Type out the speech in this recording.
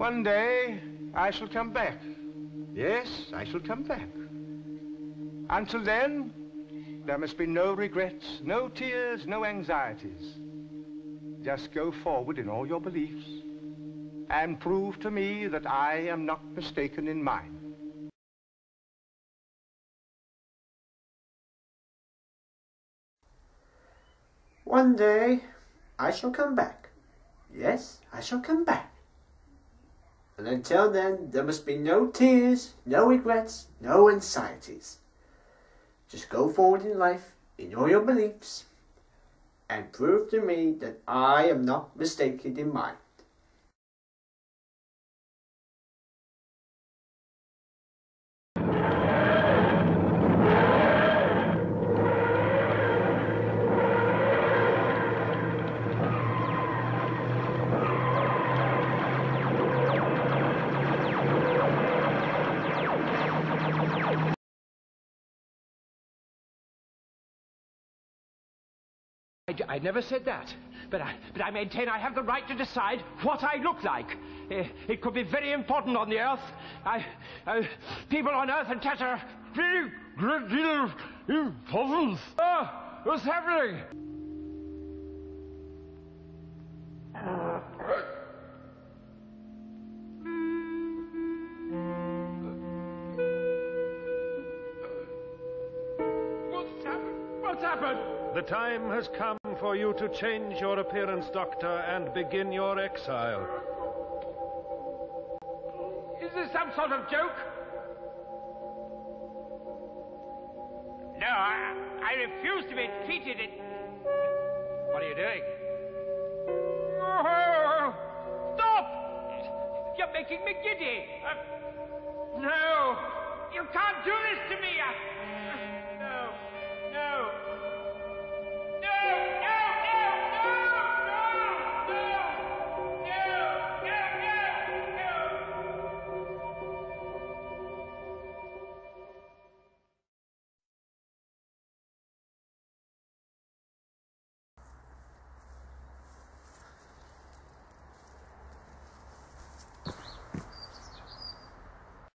One day, I shall come back. Yes, I shall come back. Until then, there must be no regrets, no tears, no anxieties. Just go forward in all your beliefs and prove to me that I am not mistaken in mine. One day, I shall come back. Yes, I shall come back. And until then, there must be no tears, no regrets, no anxieties. Just go forward in life, in all your beliefs, and prove to me that I am not mistaken in mine. I never said that, but I maintain I have the right to decide what I look like. It could be very important on the Earth. People on Earth and Tata are very great deal of importance. What's happening? What's happened? What's happened? The time has come for you to change your appearance, Doctor, and begin your exile. Is this some sort of joke? No, I refuse to be treated in... What are you doing? Stop! You're making me giddy. No!